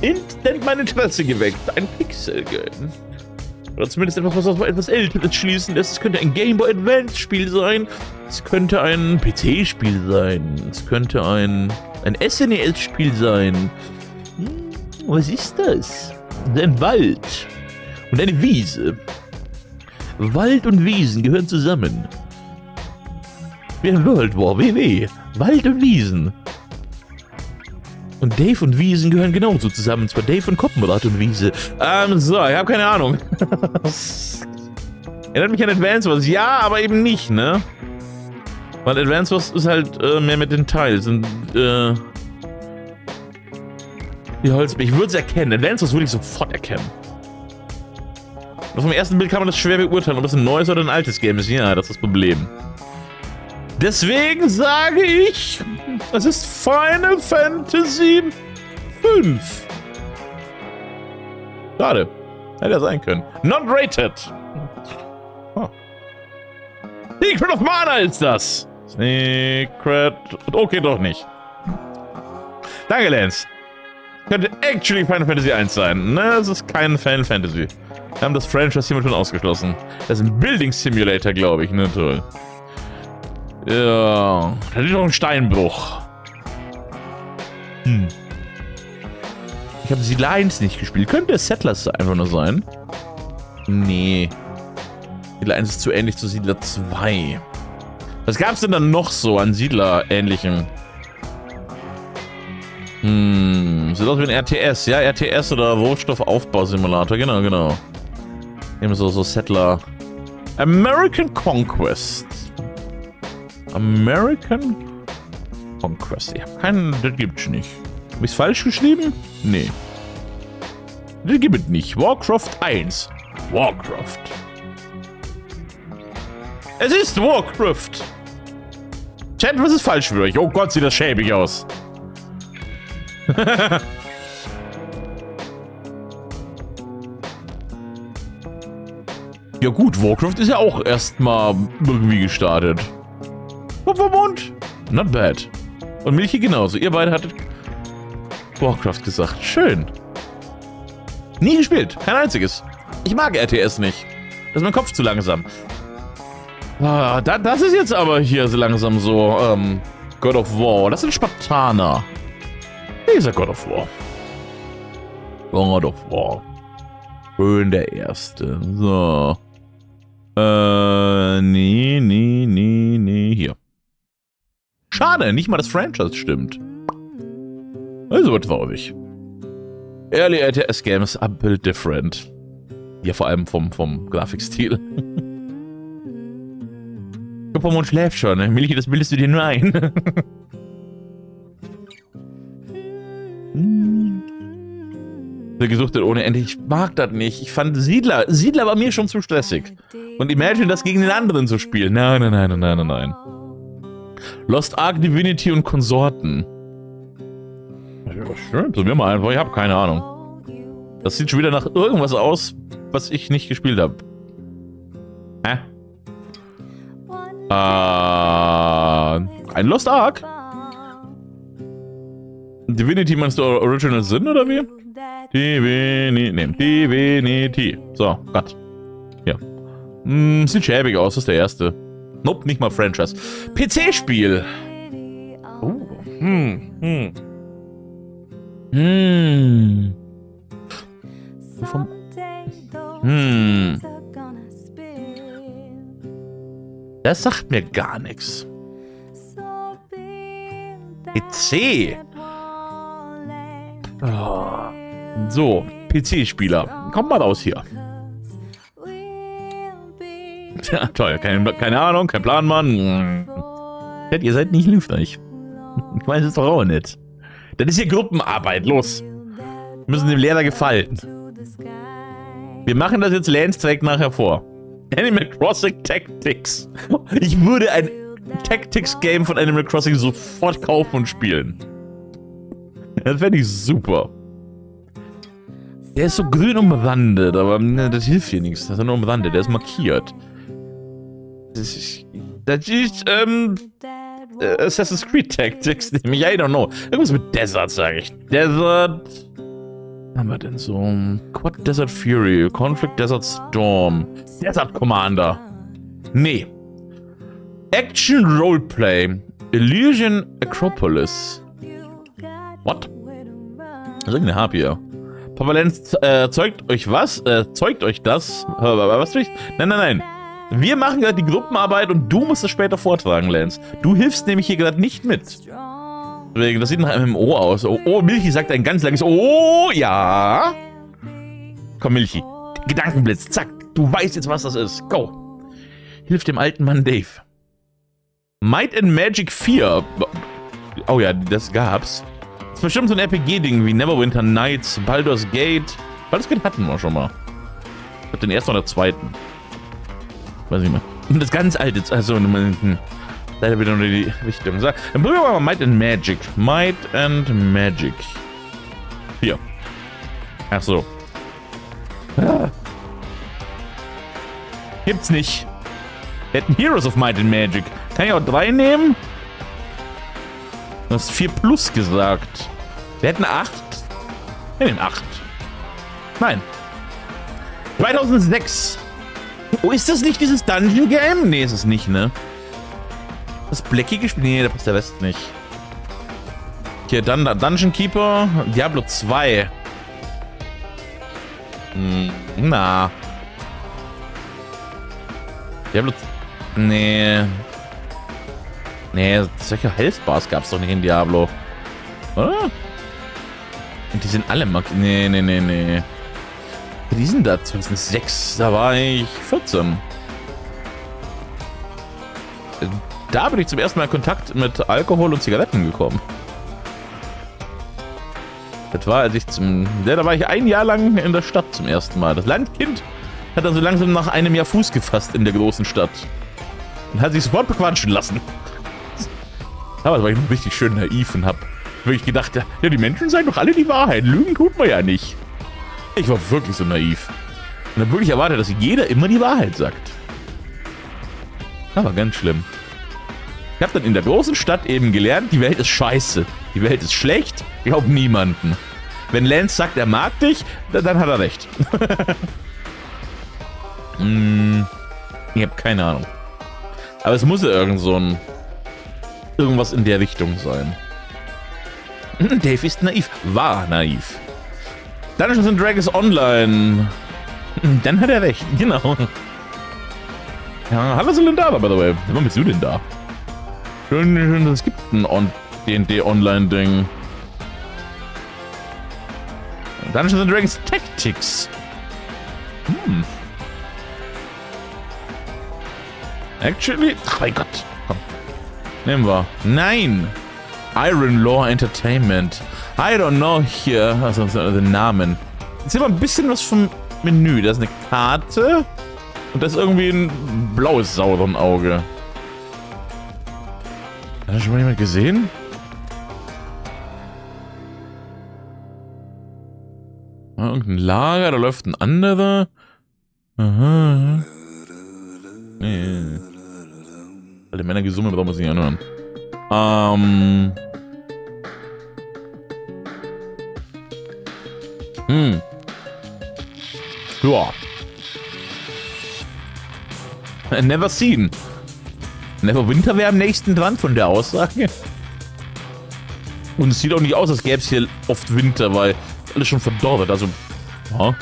Instant mein Interesse geweckt. Ein Pixel-Game. Oder zumindest etwas, was auf etwas Älteres schließen lässt. Es könnte ein Game Boy Advance Spiel sein. Es könnte ein PC-Spiel sein. Es könnte ein SNES-Spiel sein. Was ist das? Ein Wald und eine Wiese. Wald und Wiesen gehören zusammen. Wie ein World War, WW. Wald und Wiesen. Und Dave und Wiesen gehören genauso zusammen. Zwar Dave und Koppenrad und Wiese. So, ich habe keine Ahnung. Erinnert mich an Advance Wars. Ja, aber eben nicht, ne? Weil Advance Wars ist halt mehr mit den Tiles und die Holzbälle. Ich würde es erkennen. Advance Wars würde ich sofort erkennen. Und auf dem ersten Bild kann man das schwer beurteilen, ob es ein neues oder ein altes Game ist. Ja, das ist das Problem. Deswegen sage ich, es ist Final Fantasy 5. Schade. Hätte ja sein können. Not rated. Huh. Secret of Mana ist das. Secret... Okay, doch nicht. Danke, Lance. Könnte actually Final Fantasy 1 sein. Ne, es ist kein Final Fantasy. Wir haben das Franchise hiermit schon ausgeschlossen. Das ist ein Building Simulator, glaube ich. Ne, toll. Ja, da liegt noch ein Steinbruch. Ich habe die Lines nicht gespielt. Könnte der Settlers einfach nur sein? Nee. Die Lines ist zu ähnlich zu Siedler 2. Was gab es denn dann noch so an Siedler-ähnlichem? Sieht aus wie ein RTS. Ja, RTS oder Rohstoffaufbausimulator. Genau, genau. Ebenso so Settler. American Conquest. American Conquest. Ich habe keinen, das gibt's nicht. Habe ich es falsch geschrieben? Nee. Das gibt es nicht. WarCraft 1. WarCraft. Es ist WarCraft. Chat, was ist falsch für euch? Oh Gott, sieht das schäbig aus. Ja gut, WarCraft ist ja auch erstmal irgendwie gestartet. Mund. Not bad. Und Milchi genauso. Ihr beide hattet WarCraft gesagt. Schön. Nie gespielt. Kein einziges. Ich mag RTS nicht. Das ist mein Kopf zu langsam. Ah, das ist jetzt aber hier so langsam so God of War. Das sind Spartaner. Dieser God of War. God of War. Schön der erste. So. Nee, nee, nee, nee. Hier. Schade, nicht mal das Franchise stimmt. Also wird traurig. Early RTS Games are built different. Ja, vor allem vom Grafikstil. Kupfermond schläft schon, ne? Milchi, das bildest du dir nur ein. Der Gesuchte ohne Ende. Ich mag das nicht. Ich fand Siedler. Siedler war mir schon zu stressig. Und Imagine, das gegen den anderen zu spielen. Nein, nein, nein, nein, nein, nein. Lost Ark, Divinity und Konsorten. Ja, schön, probieren wir einfach. Ich habe keine Ahnung. Das sieht schon wieder nach irgendwas aus, was ich nicht gespielt habe. Hä? Ein Lost Ark? Divinity meinst du Original Sin oder wie? Divinity. Nee, Divinity. So, Gott. Ja. Sieht schäbig aus, das ist der erste. Nope, nicht mal Franchise. PC-Spiel. Das sagt mir gar nichts. PC. Oh. So, PC-Spieler. Kommt mal raus hier. Ja, toll. Keine Ahnung, kein Plan, Mann. Ihr seid nicht hilfreich. Ich weiß es doch auch nicht. Das ist hier Gruppenarbeit. Los. Wir müssen dem Lehrer gefallen. Wir machen das jetzt Landstreck nachher vor. Animal Crossing Tactics. Ich würde ein Tactics-Game von Animal Crossing sofort kaufen und spielen. Das fände ich super. Der ist so grün umrandet, aber ne, das hilft hier nichts. Das ist nur umrandet, der ist markiert. Das ist Assassin's Creed Tactics, nämlich, I don't know. Irgendwas mit Desert, sage ich. Desert. Was haben wir denn so? Quad Desert Fury, Conflict Desert Storm, Desert Commander. Nee. Action Roleplay. Illusion Acropolis. What? Was ist denn hab hier? Papa Lenz, zeugt euch was? Zeugt euch das? Was will ich? Nein, nein, nein. Wir machen gerade die Gruppenarbeit und du musst es später vortragen, Lenz. Du hilfst nämlich hier gerade nicht mit. Deswegen, das sieht nach einem MMO aus. Oh, oh, Milchi sagt ein ganz langes Oh, ja. Komm, Milchi. Gedankenblitz, zack. Du weißt jetzt, was das ist. Go. Hilf dem alten Mann Dave. Might and Magic 4. Oh ja, das gab's. Das ist bestimmt so ein RPG-Ding wie Neverwinter Nights, Baldur's Gate. Baldur's Gate hatten wir schon mal. Ich hab den ersten oder zweiten. Weiß ich nicht mehr. Das ganz alte. Also, leider wieder nur die Richtung. Dann probieren wir mal Might and Magic. Might and Magic. Hier. Ach so. Ah. Gibt's nicht. Wir hätten Heroes of Might and Magic. Kann ich auch 3 nehmen? Du hast 4 plus gesagt. Wir hätten 8. Wir nehmen 8. Nein. 2006. Oh, ist das nicht dieses Dungeon Game? Nee, ist es nicht, ne? Das bleckige Spiel? Nee, da passt der Rest nicht. Hier, dann Dungeon Keeper. Diablo 2. Hm, na. Diablo... Nee. Nee, solche Health Bars gab es doch nicht in Diablo. Oder? Und die sind alle Max. Nee, nee, nee, nee. Die sind da zumindest 6. Da war ich 14. Da bin ich zum ersten Mal in Kontakt mit Alkohol und Zigaretten gekommen. Das war, als ich zum... Ja, da war ich ein Jahr lang in der Stadt zum ersten Mal. Das Landkind hat dann so langsam nach einem Jahr Fuß gefasst in der großen Stadt. Und hat sich sofort bequatschen lassen. Damals war ich noch richtig schön naiv und hab wirklich gedacht, ja, die Menschen sagen doch alle die Wahrheit. Lügen tut man ja nicht. Ich war wirklich so naiv. Und hab wirklich erwartet, dass jeder immer die Wahrheit sagt. Aber ganz schlimm. Ich hab dann in der großen Stadt eben gelernt, die Welt ist scheiße. Die Welt ist schlecht. Glaub niemanden. Wenn Lance sagt, er mag dich, dann hat er recht. Ich hab keine Ahnung. Aber es muss ja irgend so ein... Irgendwas in der Richtung sein. Dave ist naiv. War naiv. Dungeons and Dragons Online. Dann hat er recht. Genau. Ja, hallo Solendara, by the way. Was bist du denn da? Schön, schön, es gibt ein D&D Online-Ding. Dungeons and Dragons Tactics. Hm. Actually... Ach, mein Gott. Komm. Nehmen wir. Nein! Iron Law Entertainment. I don't know hier. Also den Namen. Jetzt sehen wir ein bisschen was vom Menü. Da ist eine Karte. Und da ist irgendwie ein blaues sauren Auge. Hat das schon mal jemand gesehen? Ja, irgendein Lager, da läuft ein anderer. Aha. Nee. Alle Männer gesummen, brauchen wir sie nicht anhören. Ja. Never seen. Neverwinter wäre am nächsten dran von der Aussage. Und es sieht auch nicht aus, als gäbe es hier oft Winter, weil alles schon verdorrt. Also, ja.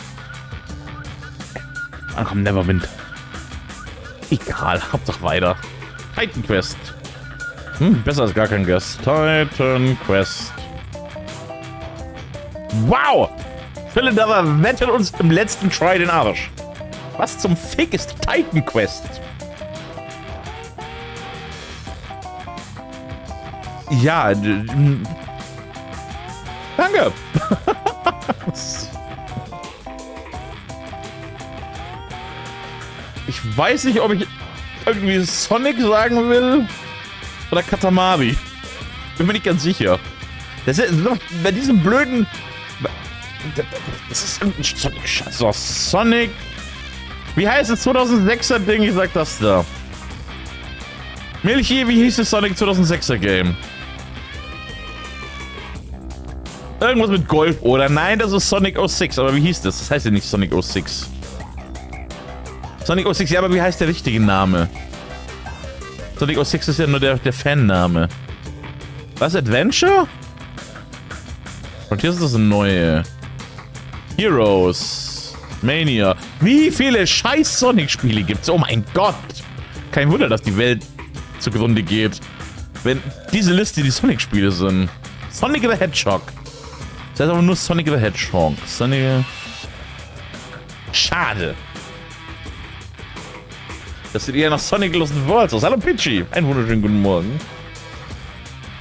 Dann kommt Neverwinter. Egal, Hauptsache weiter. Titan Quest. Hm, besser als gar kein Gast. Titan Quest. Wow! Philipp Dava wettet uns im letzten Try den Arsch. Was zum Fick ist Titan Quest? Ja, danke. Ich weiß nicht, ob ich irgendwie Sonic sagen will oder Katamari. Bin mir nicht ganz sicher. Das ist bei diesem blöden... Das ist irgendein Sonic-Scheiß. So, Sonic... Wie heißt das 2006er Ding? Ich sag das da. Milchi, wie hieß das Sonic 2006er Game? Irgendwas mit Golf, oder? Nein, das ist Sonic 06, aber wie hieß das? Das heißt ja nicht Sonic 06. Sonic 06, ja, aber wie heißt der richtige Name? Sonic 06 ist ja nur der Fan-Name. Was? Adventure? Und hier ist das neue. Heroes. Mania. Wie viele scheiß Sonic-Spiele gibt's? Oh mein Gott! Kein Wunder, dass die Welt zugrunde geht. Wenn diese Liste die Sonic-Spiele sind. Sonic the Hedgehog. Das heißt aber nur Sonic the Hedgehog. Sonic... Schade. Das sieht eher nach Sonic Lost Worlds aus. Hallo Pidgey. Einen wunderschönen guten Morgen.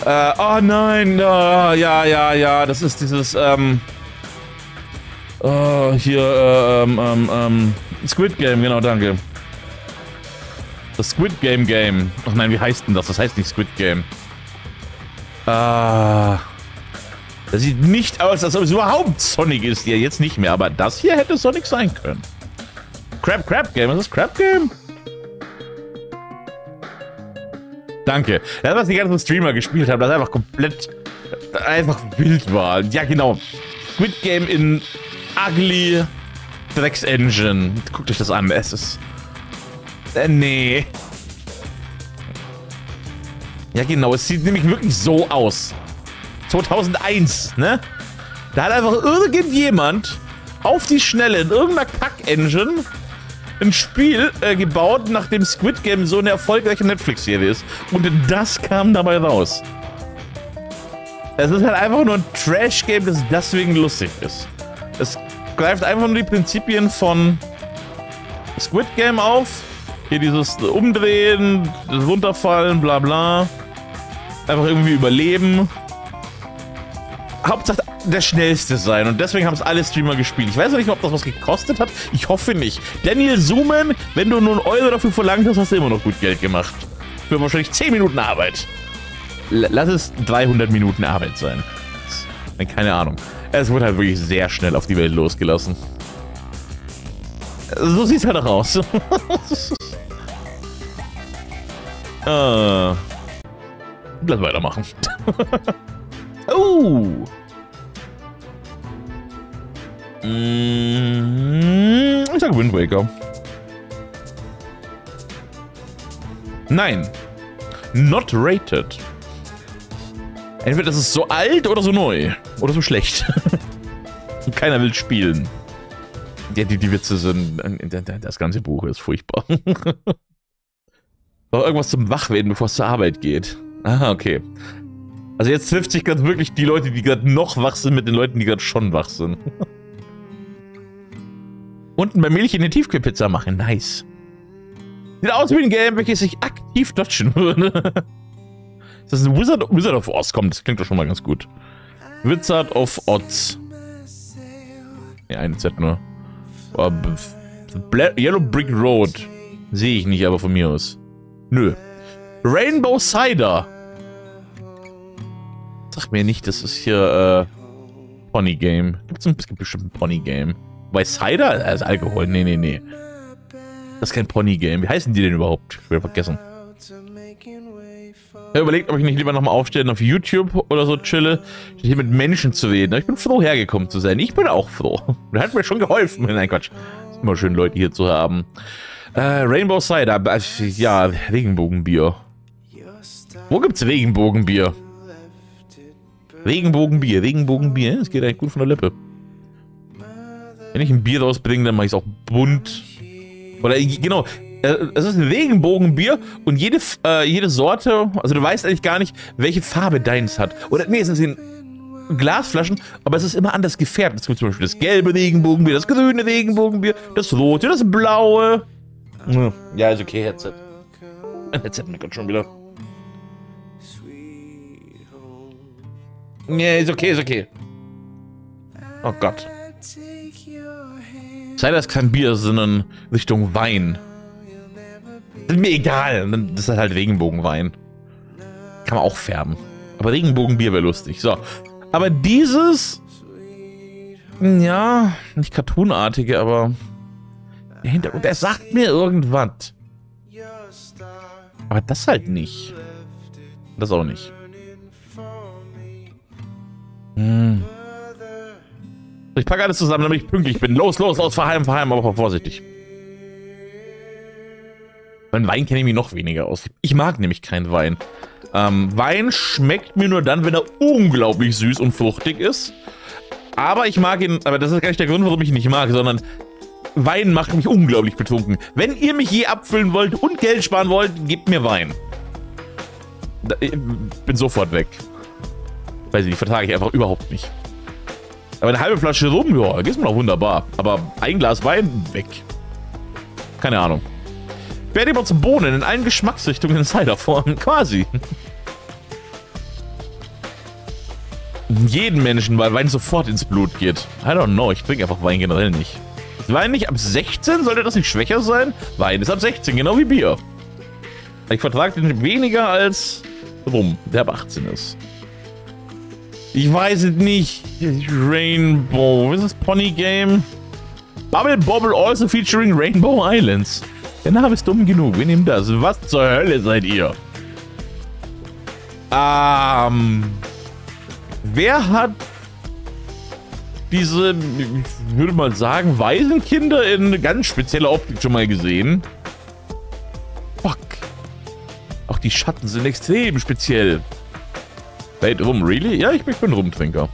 Oh nein. Ja. Das ist dieses, Squid Game, genau, danke. Das Squid Game Game. Ach nein, wie heißt denn das? Das heißt nicht Squid Game. Das sieht nicht aus, als ob es überhaupt Sonic ist. Ja, jetzt nicht mehr, aber das hier hätte Sonic sein können. Crab Game, was ist Crab Game? Danke. Das, was die ganzen Streamer gespielt haben, das einfach komplett, einfach wild war. Ja, genau. Squid Game in Ugly Drecks Engine. Guckt euch das an, es ist... nee. Ja, genau, es sieht nämlich wirklich so aus. 2001, ne? Da hat einfach irgendjemand auf die Schnelle in irgendeiner Kack-Engine ein Spiel gebaut, nachdem Squid Game so eine erfolgreiche Netflix-Serie ist. Und das kam dabei raus. Es ist halt einfach nur ein Trash-Game, das deswegen lustig ist. Es greift einfach nur die Prinzipien von Squid Game auf. Hier dieses Umdrehen, runterfallen, bla bla. Einfach irgendwie überleben. Hauptsache der Schnellste sein, und deswegen haben es alle Streamer gespielt. Ich weiß nicht, ob das was gekostet hat. Ich hoffe nicht. Daniel Sumen, wenn du nur einen Euro dafür verlangt hast, hast du immer noch gut Geld gemacht. Für wahrscheinlich 10 Minuten Arbeit. Lass es 300 Minuten Arbeit sein. Keine Ahnung. Es wurde halt wirklich sehr schnell auf die Welt losgelassen. So sieht's halt auch aus. Lass weitermachen. Oh! Ich sag Wind Waker. Nein. Not rated. Entweder das ist so alt oder so neu. Oder so schlecht. Und keiner will spielen. Ja, die Witze sind... Das ganze Buch ist furchtbar. Noch irgendwas zum Wachwerden, bevor es zur Arbeit geht. Aha, okay. Also jetzt trifft sich gerade wirklich die Leute, die gerade noch wach sind, mit den Leuten, die gerade schon wach sind. Unten bei Milch eine Tiefkühlpizza machen. Nice. Sieht aus wie ein Game, welches ich aktiv dodgen würde. Ist das ein Wizard of Oz? Komm, das klingt doch schon mal ganz gut. Wizard of Oz. Ja, eine Z nur. Yellow Brick Road. Sehe ich nicht, aber von mir aus. Nö. Rainbow Cider. Sag mir nicht, das ist hier Pony Game. Es gibt bestimmt ein Pony Game. Bei Cider? Also Alkohol. Nee. Das ist kein Pony Game. Wie heißen die denn überhaupt? Ich will vergessen. Ich habe überlegt, ob ich nicht lieber nochmal aufstehen auf YouTube oder so chille, hier mit Menschen zu reden. Aber ich bin froh, hergekommen zu sein. Ich bin auch froh. Das hat mir schon geholfen. Nein, Quatsch. Es ist immer schön, Leute hier zu haben. Rainbow Cider. Ja, Regenbogenbier. Wo gibt's Regenbogenbier? Regenbogenbier. Das geht eigentlich gut von der Lippe. Wenn ich ein Bier rausbringe, dann mache ich es auch bunt. Oder genau, es ist ein Regenbogenbier und jede Sorte, also du weißt eigentlich gar nicht, welche Farbe deins hat. Oder nee, es ist in Glasflaschen, aber es ist immer anders gefärbt. Es gibt zum Beispiel das gelbe Regenbogenbier, das grüne Regenbogenbier, das rote, das blaue. Ja, ist okay, Headset. Headset meckert schon wieder. Nee, ist okay. Oh Gott. Cider ist kein Bier, sondern Richtung Wein. Das ist mir egal. Das ist halt Regenbogenwein. Kann man auch färben. Aber Regenbogenbier wäre lustig. So. Aber dieses... Ja, nicht cartoonartige, aber... Der Hintergrund, der sagt mir irgendwas. Aber das halt nicht. Das auch nicht. Hm. Ich packe alles zusammen, damit ich pünktlich bin. Los, los, los, verheim, aber vorsichtig. Beim Wein kenne ich mich noch weniger aus. Ich mag nämlich keinen Wein. Wein schmeckt mir nur dann, wenn er unglaublich süß und fruchtig ist. Aber ich mag ihn, aber das ist gar nicht der Grund, warum ich ihn nicht mag, sondern Wein macht mich unglaublich betrunken. Wenn ihr mich je abfüllen wollt und Geld sparen wollt, gebt mir Wein. Ich bin sofort weg. Weiß ich, die vertrage ich einfach überhaupt nicht. Aber eine halbe Flasche Rum, ja, geht's mir doch wunderbar. Aber ein Glas Wein, weg. Keine Ahnung. Berrybots und Bohnen in allen Geschmacksrichtungen in Ciderform, quasi. Jeden Menschen, weil Wein sofort ins Blut geht. I don't know, ich trinke einfach Wein generell nicht. Ist Wein nicht ab 16? Sollte das nicht schwächer sein? Wein ist ab 16, genau wie Bier. Ich vertrage den weniger als Rum, der ab 18 ist. Ich weiß es nicht. Rainbow. Ist das Pony Game? Bubble Bobble also featuring Rainbow Islands. Der Name ist dumm genug. Wir nehmen das. Was zur Hölle seid ihr? Wer hat diese, ich würde mal sagen, Waisenkinder in ganz spezieller Optik schon mal gesehen? Fuck. Auch die Schatten sind extrem speziell. Wait, Rum, really? Ja, ich bin Rumtrinker.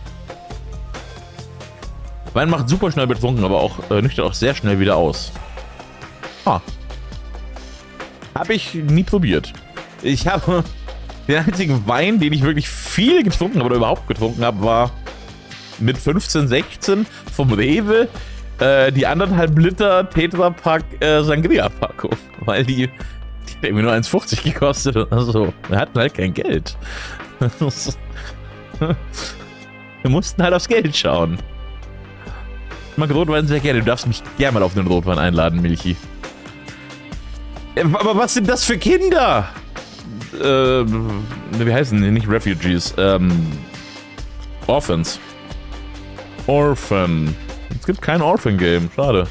Wein macht super schnell betrunken, aber auch nüchtern auch sehr schnell wieder aus. Ah. Habe ich nie probiert. Ich habe den einzigen Wein, den ich wirklich viel getrunken habe oder überhaupt getrunken habe, war mit 15, 16 vom Rewe die 1,5 Liter Tetrapack Sangria-Packung, weil die hat irgendwie nur 1,50 gekostet oder so. Wir hatten halt kein Geld. Wir mussten halt aufs Geld schauen. Ich mag Rotwein sehr gerne. Du darfst mich gerne mal auf den Rotwein einladen, Milchi. Aber was sind das für Kinder? Wie heißen die? Nicht Refugees. Orphans. Orphan. Es gibt kein Orphan-Game. Schade.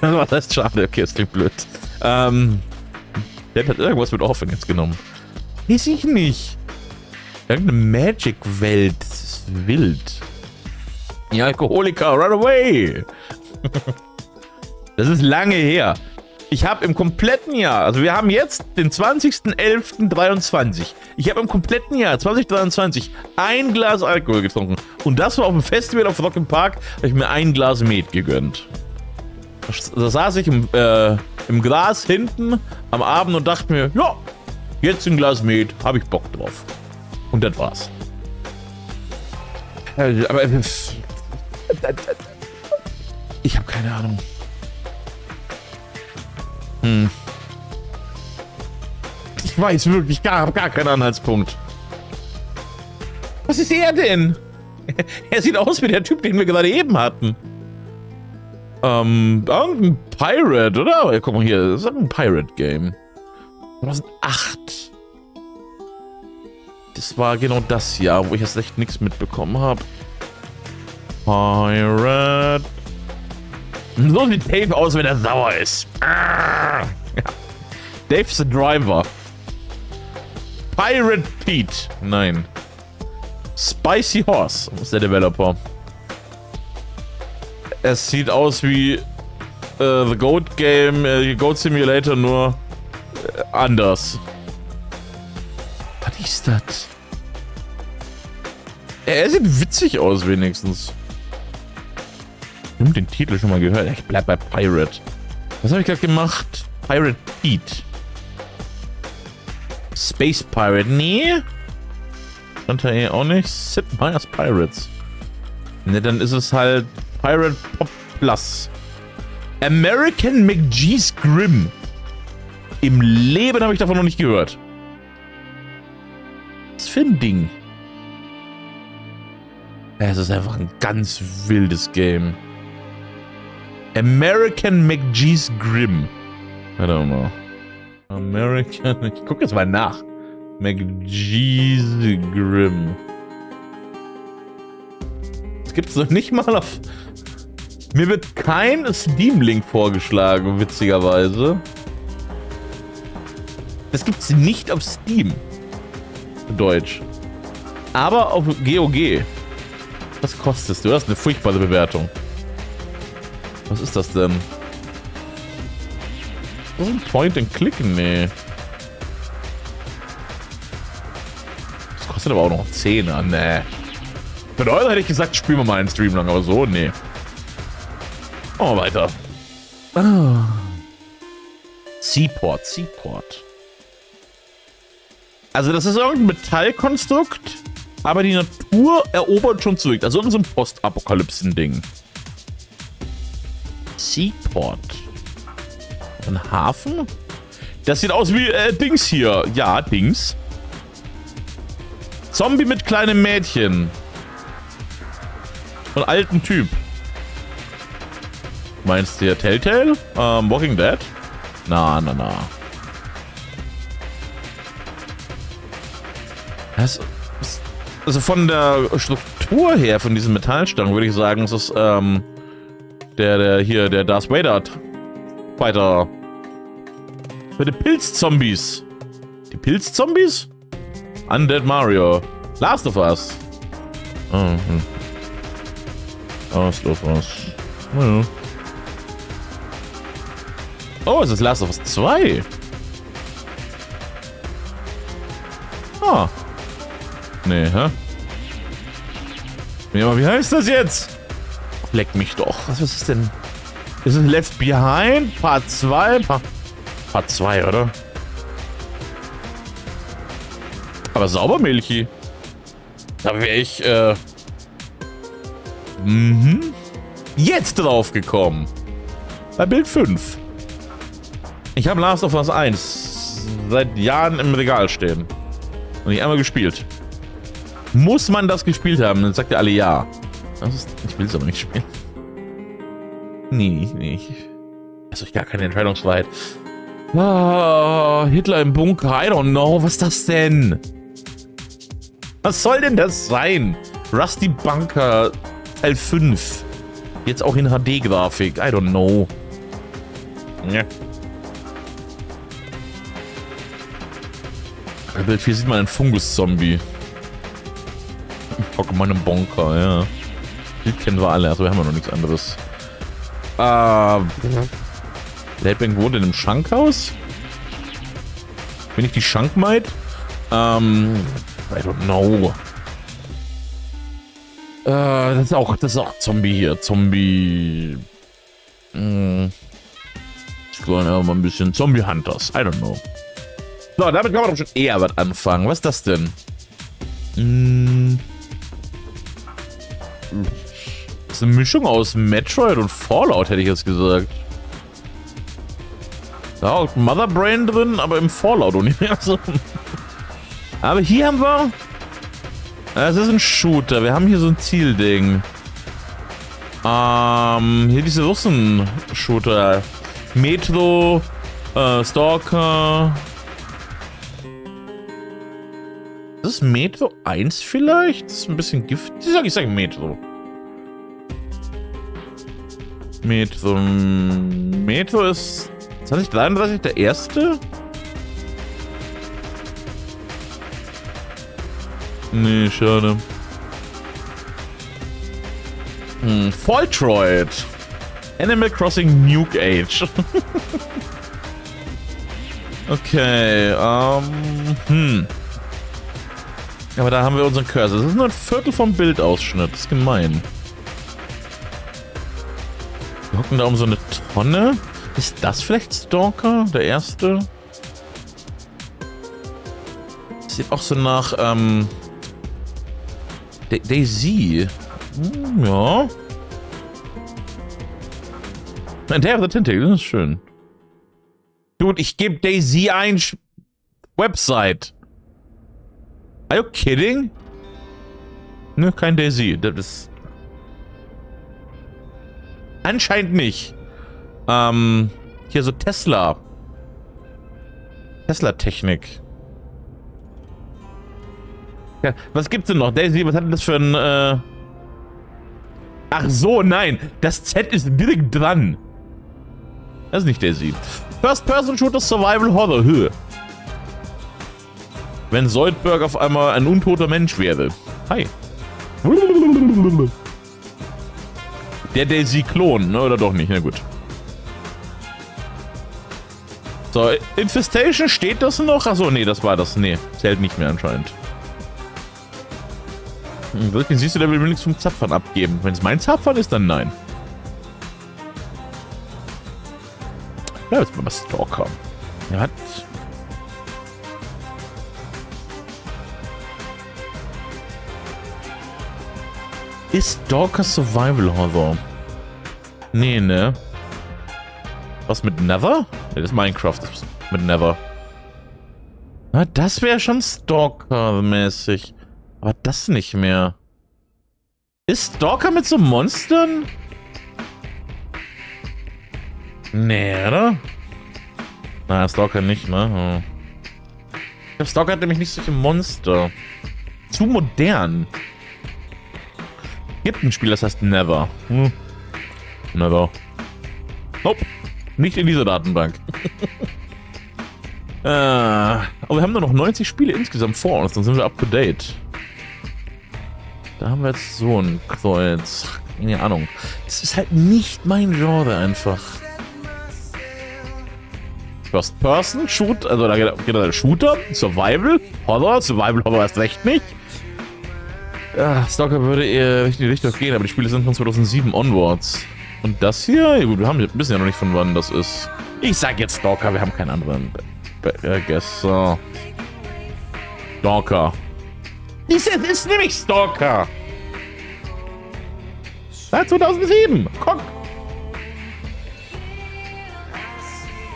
Was heißt schade? Okay, das klingt blöd. Der hat irgendwas mit Orphan jetzt genommen. Weiß ich nicht. Irgendeine Magic-Welt. Das ist wild. Ja, Alkoholiker, run away! Das ist lange her. Ich habe im kompletten Jahr, also wir haben jetzt den 20.11.23. Ich habe im kompletten Jahr 2023 ein Glas Alkohol getrunken. Und das war auf dem Festival auf Rock im Park, habe ich mir ein Glas Met gegönnt. Da saß ich im Gras hinten am Abend und dachte mir, ja, jetzt ein Glas Met, habe ich Bock drauf. Und das war's. Aber ich habe keine Ahnung. Hm. Ich weiß wirklich gar keinen Anhaltspunkt. Was ist er denn? Er sieht aus wie der Typ, den wir gerade eben hatten. Irgendein Pirate, oder? Ja, guck mal hier, das ist ein Pirate-Game. 2008. Das war genau das Jahr, wo ich jetzt echt nichts mitbekommen habe. Pirate. So sieht Dave aus, wenn er sauer ist. Ah, ja. Dave the Driver. Pirate Pete. Nein. Spicy Horse ist der Developer. Es sieht aus wie The Goat Game, Goat Simulator, nur anders. Was ist das? Er sieht witzig aus, wenigstens. Ich hab den Titel schon mal gehört. Ich bleib bei Pirate. Was habe ich gerade gemacht? Pirate Pete. Space Pirate. Nee. Stand da eh auch nicht. Sid Meier's Pirates. Ne, dann ist es halt Pirate Pop Plus. American McGee's Grimm. Im Leben habe ich davon noch nicht gehört. Was für ein Ding. Es ist einfach ein ganz wildes Game. American McGee's Grimm. I don't know. American... Ich guck jetzt mal nach. McGee's Grimm. Das gibt's doch nicht mal auf... Mir wird kein Steam-Link vorgeschlagen, witzigerweise. Das gibt's nicht auf Steam. Deutsch. Aber auf GOG. Was kostest du? Das ist eine furchtbare Bewertung. Was ist das denn? Das ist ein Point and Click? Nee. Das kostet aber auch noch 10er. Nee. Für Euro hätte ich gesagt, spielen wir mal einen Stream lang. Aber so, nee. Oh, weiter. Ah. Seaport, Seaport. Also das ist irgendein Metallkonstrukt, aber die Natur erobert schon zurück. Also irgendein Postapokalypsen-Ding. Seaport. Ein Hafen? Das sieht aus wie Dings hier. Ja, Dings. Zombie mit kleinem Mädchen. Und alten Typ. Meinst du Telltale? Walking Dead? Na, na, na. Also von der Struktur her, von diesen Metallstangen, würde ich sagen, es ist der Darth Vader Fighter. Für die Pilzzombies. Die Pilzzombies? Undead Mario. Last of Us. Mhm. Last of Us. Ja. Oh, es ist Last of Us 2. Ah. Nee, hä? Ja, aber wie heißt das jetzt? Leck mich doch. Was ist das denn? Ist es Left Behind? Part 2? Part 2, oder? Aber sauber, Milchi. Da wäre ich, jetzt drauf gekommen. Bei Bild 5. Ich habe Last of Us 1 seit Jahren im Regal stehen. Und nicht einmal gespielt. Muss man das gespielt haben? Dann sagt ihr alle ja. Das ist, ich will es aber nicht spielen. Nee, nee. Also ich gar keine Entscheidungsfreiheit. Ah, Hitler im Bunker. I don't know. Was ist das denn? Was soll denn das sein? Rusty Bunker Teil 5. Jetzt auch in HD-Grafik. I don't know. Ja. Bei Bild 4 sieht man einen Fungus-Zombie. Pokémon im Bunker, ja. Die kennen wir alle, also wir haben ja noch nichts anderes. Ledbank wohnt in einem Schankhaus? Bin ich die Schankmaid? I don't know. Das ist auch Zombie hier. Zombie. Ich glaube, ja, mal ein bisschen Zombie Hunters. I don't know. So, damit kann man doch schon eher was anfangen. Was ist das denn? Das ist eine Mischung aus Metroid und Fallout, hätte ich jetzt gesagt. Da ist Mother Brain drin, aber im Fallout-Universum. Aber hier haben wir... Es ist ein Shooter. Wir haben hier so ein Zielding. Hier diese Russen-Shooter. Metro, Stalker... Ist das Metro 1 vielleicht? Das ist ein bisschen giftig. Ich sage Metro. Metro ist 2033 der erste? Nee, schade. Voltroid. Animal Crossing Nuke Age. Okay, aber da haben wir unseren Cursor. Das ist nur ein Viertel vom Bildausschnitt. Das ist gemein. Wir hocken da um so eine Tonne. Ist das vielleicht Stalker? Der erste? Das sieht auch so nach, Daisy. Ja. Nein, Day of the Tentacle. Das ist schön. Dude, ich gebe Daisy ein Website. Are you kidding? Nö, kein Daisy. Das ist... Anscheinend nicht. Hier so Tesla. Tesla-Technik. Ja, was gibt's denn noch? Daisy, was hat denn das für ein... Ach so, nein. Das Z ist direkt dran. Das ist nicht Daisy. First-Person-Shooter Survival Horror. Höhe. wenn Zoidberg auf einmal ein untoter Mensch wäre. Hi. Der Daisy-Klon, ne? Oder doch nicht? Na gut. So, Infestation, steht das noch? Achso, nee, das war das. Nee, zählt nicht mehr anscheinend. Wirklich, siehst du, der will mir nichts zum Zapfern abgeben. Wenn es mein Zapfern ist, dann nein. Ja, jetzt mal Stalker. Er hat... Ist Stalker Survival Horror? Nee, ne? Was mit Nether? Ne, das ist Minecraft. Das ist mit Nether. Na, das wäre schon Stalker-mäßig. Aber das nicht mehr. Ist Stalker mit so Monstern? Nee, oder? Na, Stalker nicht, ne? Ich glaube, Stalker hat nämlich nicht solche Monster. Zu modern. Gibt ein Spiel, das heißt Never. Hm. Never. Nope. Nicht in dieser Datenbank. Aber wir haben nur noch 90 Spiele insgesamt vor uns, dann sind wir up to date. Da haben wir jetzt so ein Kreuz. Keine Ahnung. Das ist halt nicht mein Genre einfach. First Person, Shoot, also da generell Shooter, Survival, Horror, Survival Horror erst recht nicht. Ja, Stalker würde eher in die Richtung gehen, aber die Spiele sind von 2007 onwards. Und das hier? Ja, gut, wir wissen ja noch nicht, von wann das ist. Ich sag jetzt Stalker, wir haben keinen anderen. Guess so. Stalker. Das ist nämlich Stalker. Seit 2007. Guck.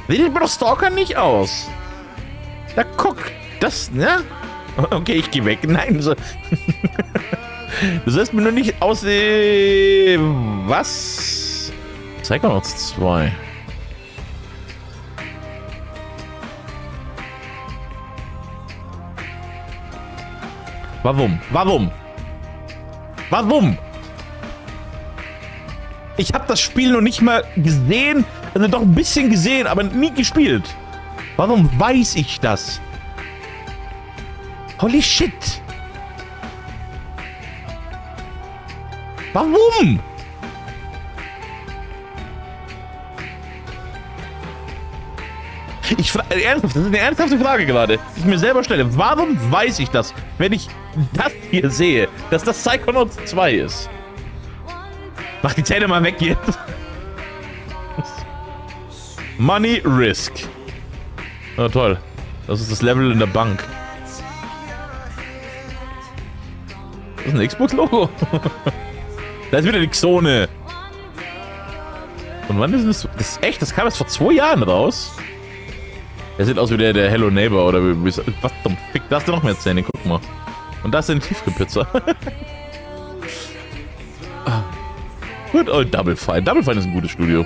Sieht doch Stalker nicht aus. Da guck. Das, ne? Okay, ich gehe weg. Nein, so. Du sollst mir nur nicht aussehen. Was? Psychonauts 2. Warum? Warum? Warum? Ich habe das Spiel noch nicht mal gesehen. Also doch ein bisschen gesehen, aber nie gespielt. Warum weiß ich das? Holy shit! Warum? Ich frage, ernsthaft, das ist eine ernsthafte Frage gerade, die ich mir selber stelle. Warum weiß ich das, wenn ich das hier sehe, dass das Psychonauts 2 ist? Mach die Zähne mal weg jetzt. Money Risk. Na toll, das ist das Level in der Bank. Das ist ein Xbox-Logo. Da ist wieder die Xone. Und wann ist das? Das ist echt, das kam erst vor 2 Jahren raus. Der sieht aus wie der Hello Neighbor oder wie. Was zum Fick? Da hast du noch mehr Zähne, guck mal. Und da ist eine Tiefkühlpizza. Good old Double Fine. Double Fine ist ein gutes Studio.